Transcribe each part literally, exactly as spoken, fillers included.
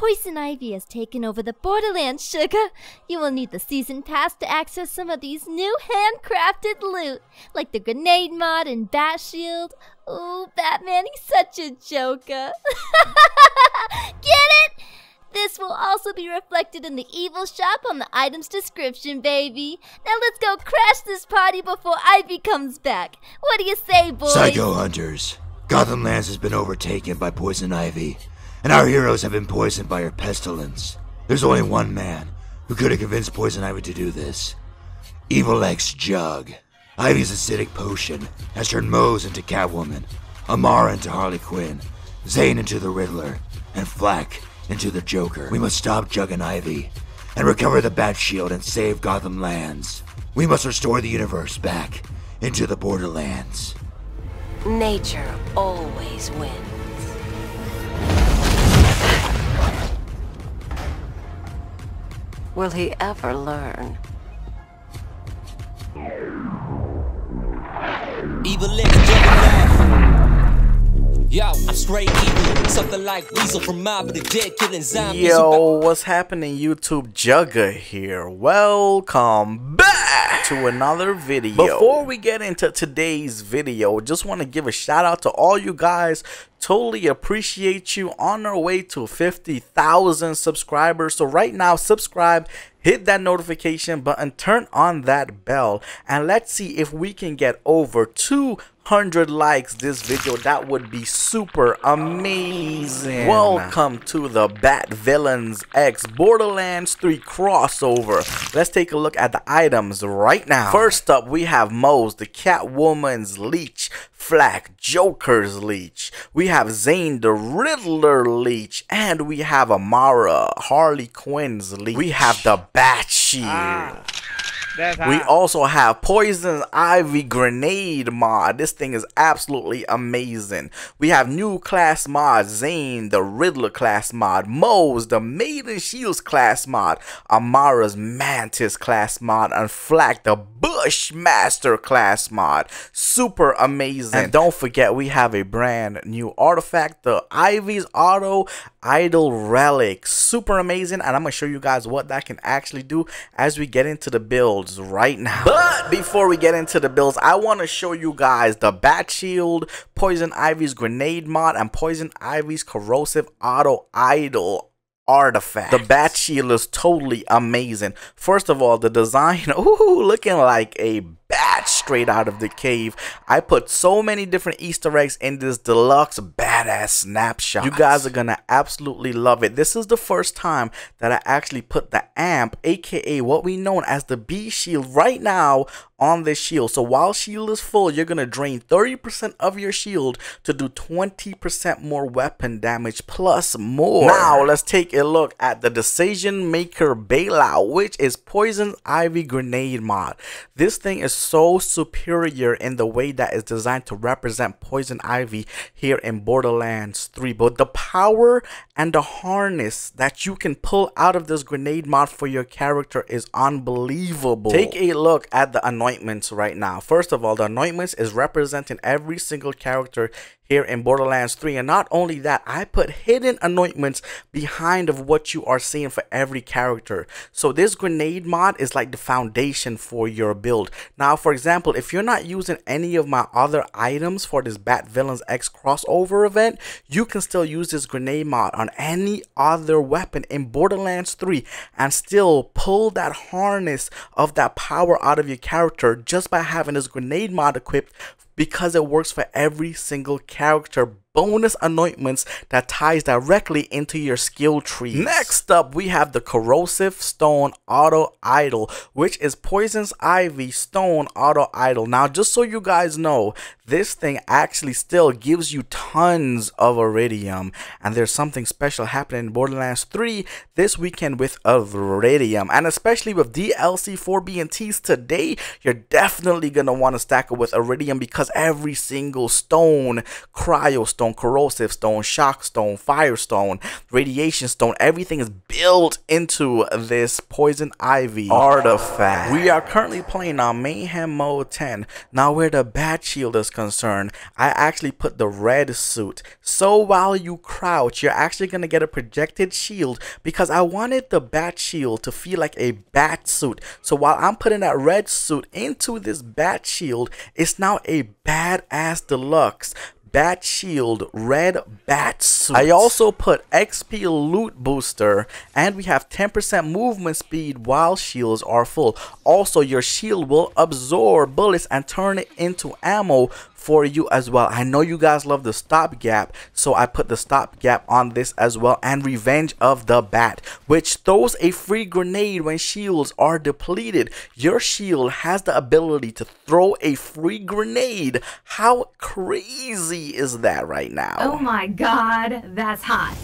Poison Ivy has taken over the Borderlands, sugar. You will need the season pass to access some of these new handcrafted loot, like the Grenade Mod and Bat Shield. Ooh, Batman, he's such a joker. Get it? This will also be reflected in the Evil Shop on the item's description, baby. Now let's go crash this party before Ivy comes back. What do you say, boys? Psycho Hunters, Gotham Lands has been overtaken by Poison Ivy, and our heroes have been poisoned by her pestilence. There's only one man who could have convinced Poison Ivy to do this. Evil Ex-Jug. Ivy's acidic potion has turned Moze into Catwoman, Amara into Harley Quinn, Zane into the Riddler, and Flack into the Joker. We must stop Jug and Ivy and recover the Bat Shield and save Gotham Lands. We must restore the universe back into the Borderlands. Nature always wins. Will he ever learn? Evil Ex-Jug. Yo, I'm straight evil, something like Weasel from Mob of the Dead, killing zombies. Yo, what's happening, YouTube? Jugger here. Welcome back to another video. Before we get into today's video, just want to give a shout out to all you guys. Totally appreciate you. On our way to fifty thousand subscribers. So right now, subscribe, hit that notification button, turn on that bell, and let's see if we can get over two hundred likes this video. That would be super amazing. Welcome to the Bat Villains X Borderlands three crossover. Let's take a look at the items right now. First up, we have Moze, the Catwoman's leech, Black Joker's leech, we have Zane the Riddler leech, and we have Amara, Harley Quinn's leech. We have the Bat Shield. Ah, we also have Poison Ivy Grenade Mod. This thing is absolutely amazing. We have new class mod, Zane the Riddler class mod, Moze the Maiden Shields class mod, Amara's Mantis class mod, and Flack the Bushmaster class mod. Super amazing. And don't forget, we have a brand new artifact, the Ivy's auto, Idol Relic. Super amazing, and I'm gonna show you guys what that can actually do as we get into the builds right now. But before we get into the builds, I want to show you guys the Bat Shield, Poison Ivy's Grenade Mod, and Poison Ivy's Corrosive Auto Idol artifact. The Bat Shield is totally amazing. First of all, the design, ooh, looking like a bat straight out of the cave. I put so many different Easter eggs in this deluxe badass snapshot. You guys are gonna absolutely love it. This is the first time that I actually put the amp, aka what we know as the B shield, right now on this shield. So while shield is full, you're gonna drain thirty percent of your shield to do twenty percent more weapon damage plus more. Now let's take a look at the Decision Maker Bailout, which is Poison Ivy Grenade Mod. This thing is so superior in the way that it's designed to represent Poison Ivy here in Borderlands three. But the power and the harness that you can pull out of this Grenade Mod for your character is unbelievable. Take a look at the anointing right now. First of all, the anointments is representing every single character here in Borderlands three, and not only that, I put hidden anointments behind of what you are seeing for every character. So this Grenade Mod is like the foundation for your build. Now, for example, if you're not using any of my other items for this Bat Villains X crossover event, you can still use this Grenade Mod on any other weapon in Borderlands three and still pull that harness of that power out of your character just by having this Grenade Mod equipped, because it works for every single character. Bonus anointments that ties directly into your skill tree. Next up, we have the Corrosive Stone Auto Idol, which is Poison's Ivy Stone Auto Idol. Now, just so you guys know, this thing actually still gives you tons of iridium, and there's something special happening in Borderlands three this weekend with iridium, and especially with D L C four B and Ts today, you're definitely gonna want to stack it with iridium because every single stone, cryo stone, stone, corrosive stone, shock stone, fire stone, radiation stone. Everything is built into this Poison Ivy artifact. We are currently playing on Mayhem Mode ten. Now where the Bat Shield is concerned, I actually put the red suit. So while you crouch, you're actually going to get a projected shield because I wanted the Bat Shield to feel like a bat suit. So while I'm putting that red suit into this Bat Shield, it's now a badass deluxe Bat Shield red bat suit. I also put X P loot booster, and we have ten percent movement speed while shields are full. Also, your shield will absorb bullets and turn it into ammo for you as well. I know you guys love the stopgap, so I put the stopgap on this as well, and Revenge of the Bat, which throws a free grenade when shields are depleted. Your shield has the ability to throw a free grenade. How crazy is that right now? Oh my god, that's hot.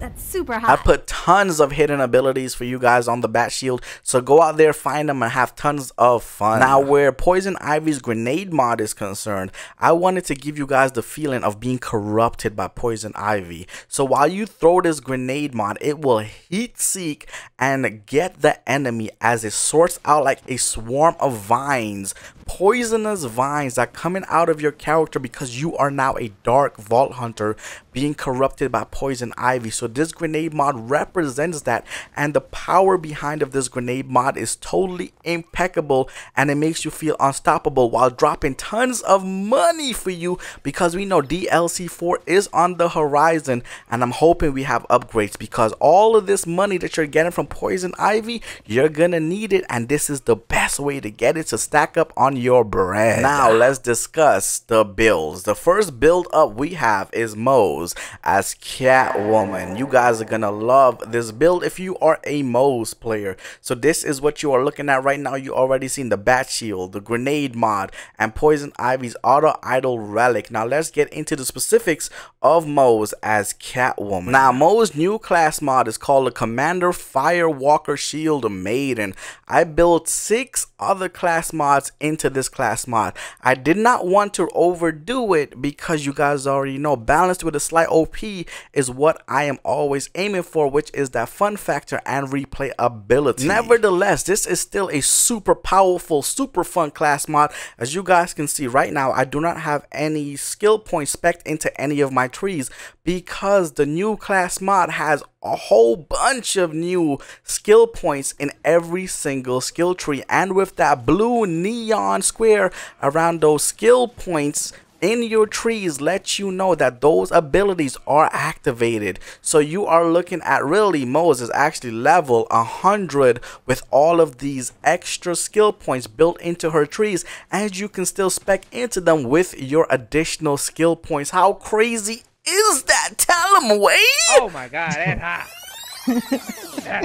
That's super hot. I put tons of hidden abilities for you guys on the Bat Shield, so go out there, find them, and have tons of fun. Now, where Poison Ivy's Grenade Mod is concerned, I wanted to give you guys the feeling of being corrupted by Poison Ivy. So while you throw this Grenade Mod, it will heat seek and get the enemy as it sorts out like a swarm of vines. Poisonous vines are coming out of your character because you are now a dark vault hunter being corrupted by Poison Ivy. So this Grenade Mod represents that, and the power behind of this Grenade Mod is totally impeccable, and it makes you feel unstoppable while dropping tons of money for you because we know D L C four is on the horizon, and I'm hoping we have upgrades because all of this money that you're getting from Poison Ivy, you're gonna need it, and this is the best way to get it to stack up on your bread. Now let's discuss the builds. The first build up we have is Moze as Catwoman. You guys are gonna love this build if you are a Moze player. So this is what you are looking at right now. You already seen the Bat Shield, the Grenade Mod, and Poison Ivy's auto, Idol Relic. Now let's get into the specifics of Moze as Catwoman. Now Moze's new class mod is called the Commander Firewalker Shield Maiden. I built six other class mods into this class mod. I did not want to overdo it because you guys already know balanced with a slight O P is what I am always aiming for, which is that fun factor and replayability. Nevertheless, this is still a super powerful, super fun class mod. As you guys can see right now, I do not have any skill points specced into any of my trees because the new class mod has a whole bunch of new skill points in every single skill tree, and with that blue neon square around those skill points in your trees let you know that those abilities are activated. So you are looking at really Moze is actually level one hundred with all of these extra skill points built into her trees, and you can still spec into them with your additional skill points. How crazy is that? Tell them, Wade! Oh my god, that's hot.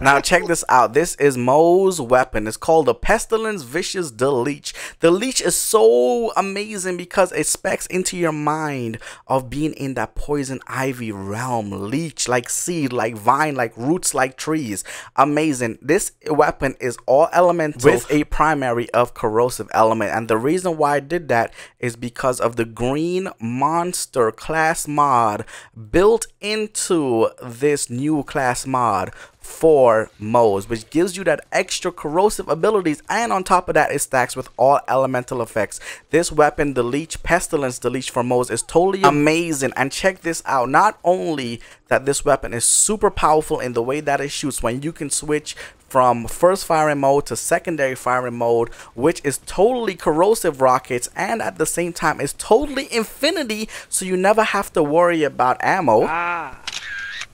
Now check this out. This is Moze's weapon. It's called the Pestilence Vicious the Leech. The Leech is so amazing because it specs into your mind of being in that Poison Ivy realm. Leech, like seed, like vine, like roots, like trees. Amazing. This weapon is all elemental with a primary of corrosive element, and the reason why I did that is because of the green monster class mod built into this new class mod for Moze, which gives you that extra corrosive abilities, and on top of that it stacks with all elemental effects. This weapon, the Leech, Pestilence the Leech for Moze, is totally amazing. And check this out, not only that this weapon is super powerful in the way that it shoots when you can switch from first firing mode to secondary firing mode, which is totally corrosive rockets, and at the same time is totally infinity, so you never have to worry about ammo. Ah.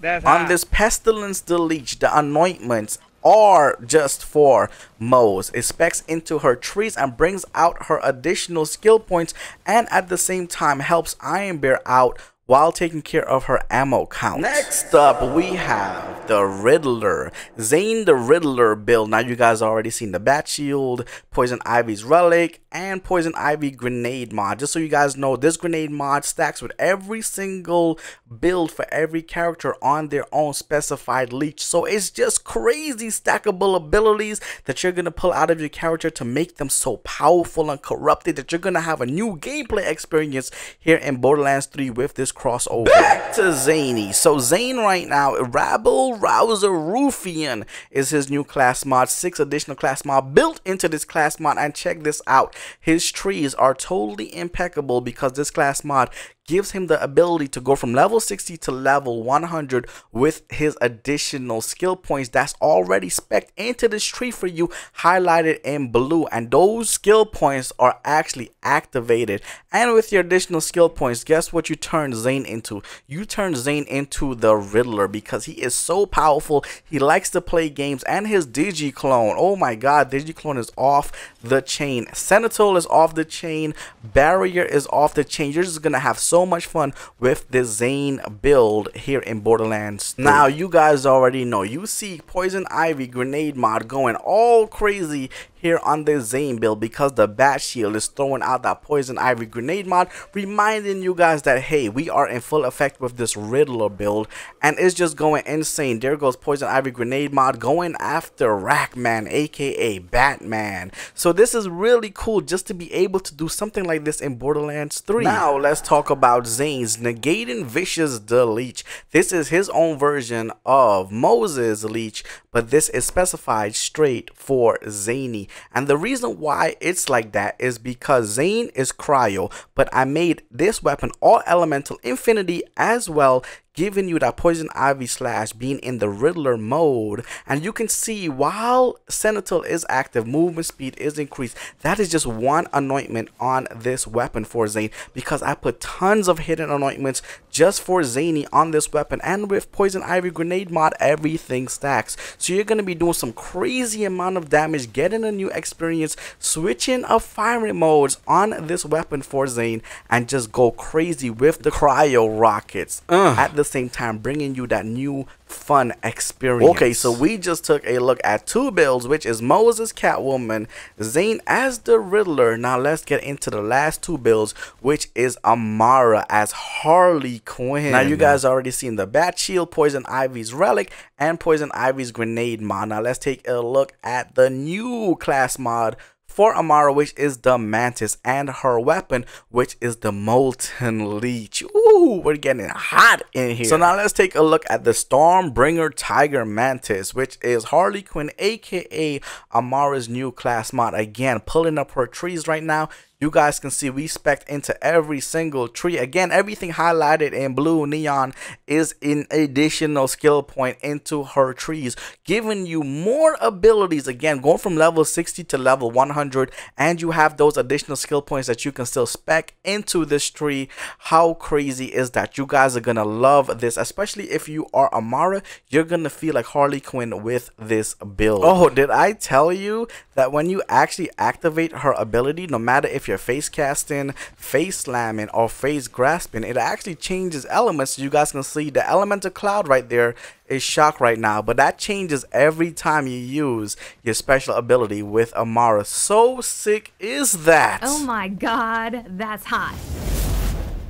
That's on hot. This Pestilence the Leech, the anointments are just for Moze. It specs into her trees and brings out her additional skill points, and at the same time helps Iron Bear out while taking care of her ammo count. Next up, we have the Riddler, Zane the Riddler build. Now you guys already seen the Bat Shield, Poison Ivy's Relic, and Poison Ivy Grenade Mod. Just so you guys know, this Grenade Mod stacks with every single build for every character on their own specified leech. So it's just crazy stackable abilities that you're gonna pull out of your character to make them so powerful and corrupted that you're gonna have a new gameplay experience here in Borderlands three with this crossover. Back to Zany. So Zane right now, Rabble Rouser Ruffian is his new class mod. Six additional class mod built into this class mod, and check this out, his trees are totally impeccable because this class mod gives him the ability to go from level sixty to level one hundred with his additional skill points that's already spec'd into this tree for you, highlighted in blue, and those skill points are actually activated. And with your additional skill points, guess what you turn Zane into? You turn Zane into the Riddler, because he is so powerful, he likes to play games, and his Digi clone, oh my god, Digi clone is off the chain, Sentinel is off the chain, Barrier is off the chain. You're just gonna have so So much fun with the Zane build here in Borderlands three. Now you guys already know, you see Poison Ivy Grenade Mod going all crazy here on the Zane build because the Bat Shield is throwing out that Poison Ivy Grenade Mod, reminding you guys that hey, we are in full effect with this Riddler build, and it's just going insane. There goes Poison Ivy Grenade Mod going after Rackman, aka Batman. So this is really cool just to be able to do something like this in Borderlands three. Now let's talk about About Zane's Negating Vicious the Leech. This is his own version of Moze's leech, but this is specified straight for Zany. And the reason why it's like that is because Zane is cryo, but I made this weapon all elemental infinity as well, giving you that Poison Ivy slash being in the Riddler mode. And you can see while Sentinel is active, movement speed is increased. That is just one anointment on this weapon for Zane, because I put tons of hidden anointments just for Zany on this weapon. And with Poison Ivy Grenade Mod, everything stacks, so you're going to be doing some crazy amount of damage, getting a new experience, switching up firing modes on this weapon for Zane, and just go crazy with the cryo rockets. Ugh. At the same time, bringing you that new fun experience. Okay, so we just took a look at two builds, which is Moze's Catwoman, Zane as the Riddler. Now let's get into the last two builds, which is Amara as Harley Quinn. Now you guys already seen the Bat Shield, Poison Ivy's Relic, and Poison Ivy's Grenade Mod. Now let's take a look at the new class mod for Amara, which is the Mantis, and her weapon, which is the Molten Leech. Ooh, we're getting hot in here. So now let's take a look at the Stormbringer Tiger Mantis, which is Harley Quinn, aka Amara's new class mod. Again, pulling up her trees right now. You guys can see we spec'd into every single tree. Again, everything highlighted in blue neon is an additional skill point into her trees, giving you more abilities. Again, going from level sixty to level one hundred, and you have those additional skill points that you can still spec into this tree. How crazy is that? You guys are gonna love this, especially if you are Amara. You're gonna feel like Harley Quinn with this build. Oh, did I tell you that when you actually activate her ability, no matter if you're face casting, face slamming, or face grasping, it actually changes elements. You guys can see the elemental cloud right there is shock right now, but that changes every time you use your special ability with Amara. So sick is that? Oh my god, that's hot.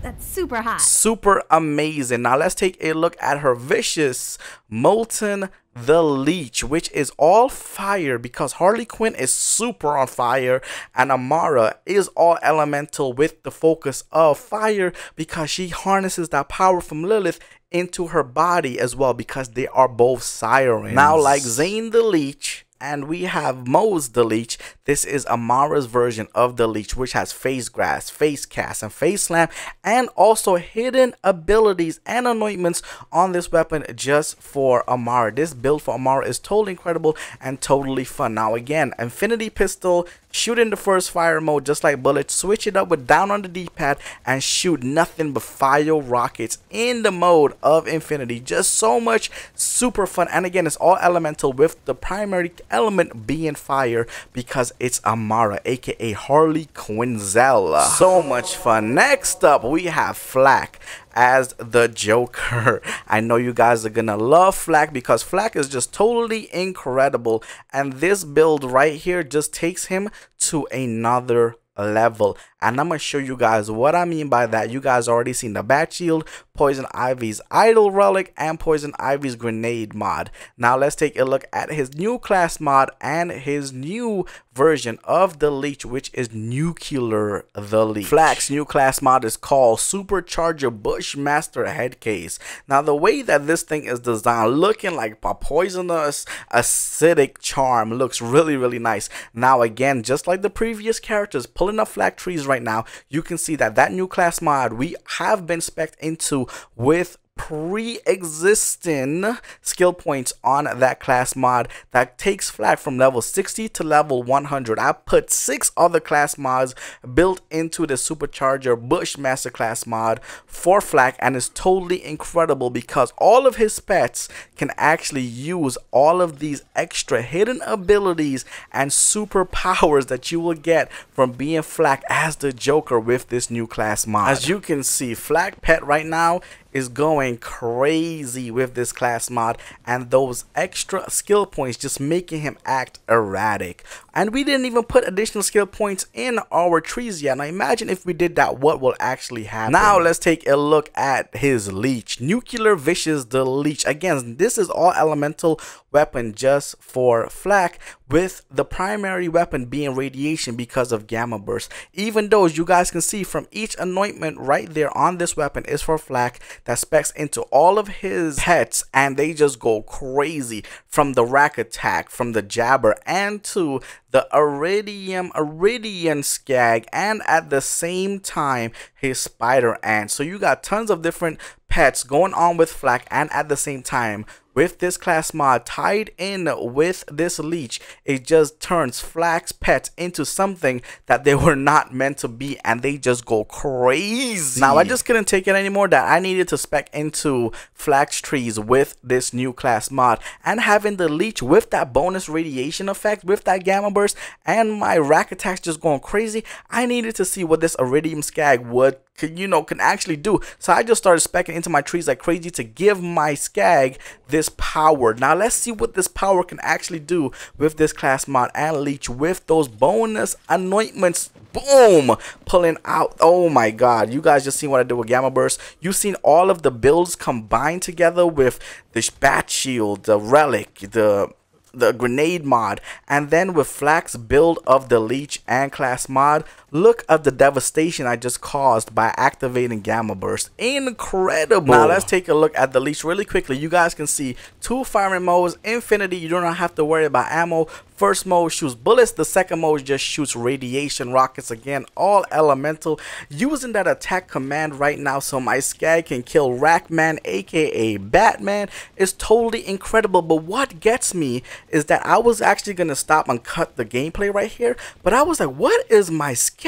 That's super hot. Super amazing. Now let's take a look at her vicious Molten the Leech, which is all fire because Harley Quinn is super on fire, and Amara is all elemental with the focus of fire because she harnesses that power from Lilith into her body as well, because they are both sirens. Now, like Zane the Leech, and we have Moze the Leech, this is Amara's version of the leech, which has face grasp, face cast, and face slam, and also hidden abilities and anointments on this weapon just for Amara. This build for Amara is totally incredible and totally fun. Now again, infinity pistol, shoot in the first fire mode just like bullets, switch it up with down on the D-pad, and shoot nothing but fire rockets in the mode of infinity. Just so much super fun, and again, it's all elemental with the primary element being fire because it's Amara, aka Harley Quinzel. So much fun. Next up, we have Flack as the Joker. I know you guys are gonna love Flack because Flack is just totally incredible, and this build right here just takes him to another level, and I'm gonna show you guys what I mean by that. You guys already seen the Bat Shield, Poison Ivy's Idol Relic, and Poison Ivy's Grenade Mod. Now let's take a look at his new class mod and his new version of the Leech, which is Nuclear the Leech. Flack's new class mod is called Supercharger Bushmaster Headcase. Now the way that this thing is designed, looking like a poisonous acidic charm, looks really really nice. Now again, just like the previous characters, pulling up Flack trees right now, you can see that that new class mod we have been spec'd into with pre-existing skill points on that class mod that takes Flack from level sixty to level one hundred. I put six other class mods built into the Supercharger Bushmaster class mod for Flack, and it's totally incredible because all of his pets can actually use all of these extra hidden abilities and superpowers that you will get from being Flack as the Joker with this new class mod. As you can see, Flack pet right now is going crazy with this class mod and those extra skill points just making him act erratic. And we didn't even put additional skill points in our trees yet. Now imagine if we did that, what will actually happen. Now let's take a look at his leech, Nuclear Vicious the Leech. Again, this is all elemental weapon just for Flack, with the primary weapon being radiation because of Gamma Burst. Even though, as you guys can see from each anointment right there on this weapon is for Flack, that specs into all of his pets and they just go crazy, from the rack attack, from the jabber, and to the iridium iridian skag, and at the same time his spider ant. So you got tons of different pets going on with Flack, and at the same time with this class mod tied in with this leech, it just turns Flack's pets into something that they were not meant to be, and they just go crazy. Now I just couldn't take it anymore that I needed to spec into Flack's trees with this new class mod, and having the leech with that bonus radiation effect, with that Gamma Burst, and my rack attacks just going crazy, I needed to see what this iridium skag would Can, you know can actually do. So I just started specking into my trees like crazy to give my skag this power. Now let's see what this power can actually do with this class mod and leech with those bonus anointments. Boom, pulling out. Oh my god, you guys just seen what I did with Gamma Burst. You've seen all of the builds combined together with the Bat Shield, the relic, the the grenade mod, and then with Flack's build of the leech and class mod. Look at the devastation I just caused by activating Gamma Burst. Incredible. Now let's take a look at the leech really quickly. You guys can see two firing modes, infinity, you do not have to worry about ammo. First mode shoots bullets, the second mode just shoots radiation rockets, again all elemental. Using that attack command right now so my skag can kill Rackman, aka Batman, is totally incredible. But what gets me is that I was actually gonna stop and cut the gameplay right here, but I was like, what is my skag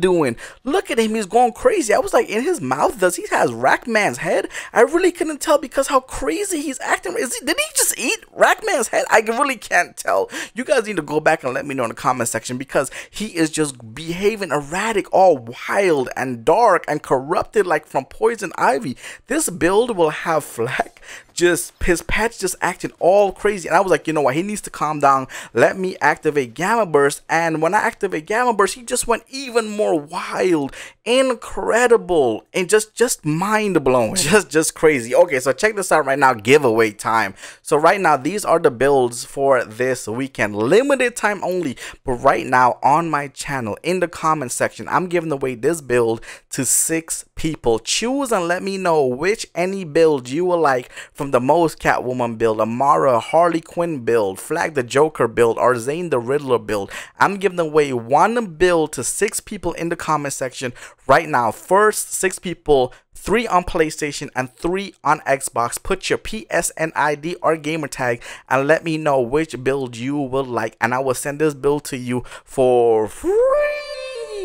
doing? Look at him, he's going crazy. I was like, in his mouth, does he has Rackman's head? I really couldn't tell because how crazy he's acting. Is he, did he just eat Rackman's head? I really can't tell. You guys need to go back and let me know in the comment section, because he is just behaving erratic, all wild and dark and corrupted, like from Poison Ivy. This build will have Flack just his pets just acting all crazy, and I was like, you know what, he needs to calm down, let me activate Gamma Burst. And when I activate Gamma Burst, he just went even more wild, incredible, and just just mind blowing, just just crazy. Okay, so check this out right now, giveaway time. So right now, these are the builds for this weekend, limited time only, but right now on my channel in the comment section, I'm giving away this build to six people. Choose and let me know which any build you will like from the Moze Catwoman build, Amara Harley Quinn build, Flack the Joker build, or Zane the Riddler build. I'm giving away one build to six people in the comment section right now. First six people, three on PlayStation and three on Xbox, put your P S N I D or gamer tag and let me know which build you will like, and I will send this build to you for free.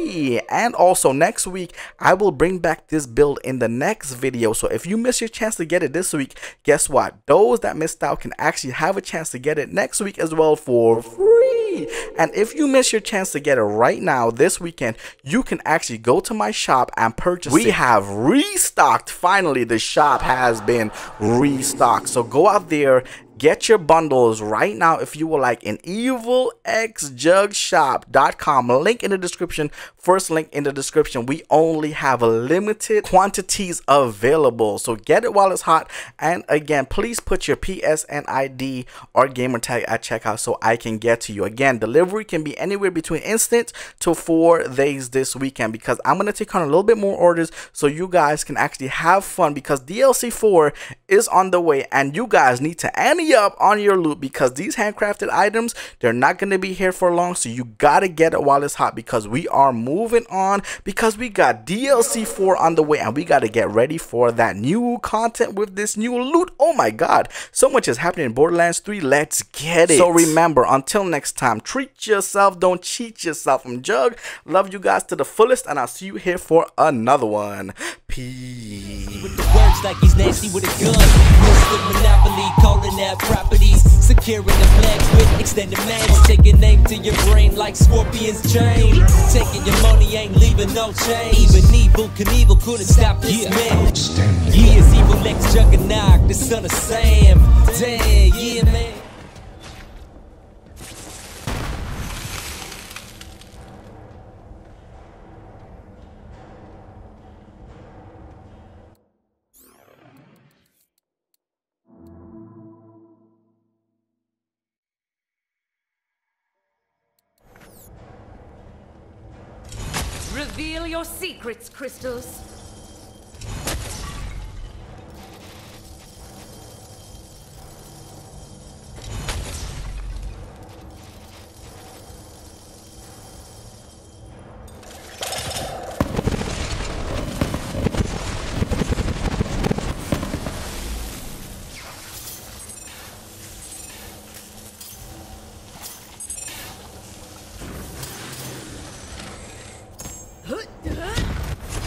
free. And also next week I will bring back this build in the next video, so if you miss your chance to get it this week, guess what, those that missed out can actually have a chance to get it next week as well for free. And if you miss your chance to get it right now this weekend, you can actually go to my shop and purchase we it. Have restocked, finally the shop has been restocked, so go out there, get your bundles right now if you would like an evil ex jug shop dot com link in the description. First link in the description. We only have limited quantities available, so get it while it's hot. And again, please put your P S N I D or gamer tag at checkout so I can get to you. Again, delivery can be anywhere between instant to four days this weekend, because I'm going to take on a little bit more orders so you guys can actually have fun, because D L C four is on the way and you guys need to ante up on your loot, because these handcrafted items, they're not going to be here for long, so you gotta get it while it's hot, because we are moving on, because we got D L C four on the way and we gotta get ready for that new content with this new loot. Oh my god, so much is happening in Borderlands three. Let's get it. So remember, until next time, treat yourself, don't cheat yourself. I'm Jug, love you guys to the fullest, and I'll see you here for another one. Peace. With the words like he's nasty with a gun, Monopoly, calling that properties, securing the flags with extended mags, taking name to your brain like Scorpion's chain, taking your money, ain't leaving no change, even Evil Knievel couldn't stop this yeah. man, yeah, it's Evil Ex-Juggernaut, the son of Sam, damn, yeah man. Reveal your secrets, crystals. Huh?